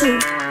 too.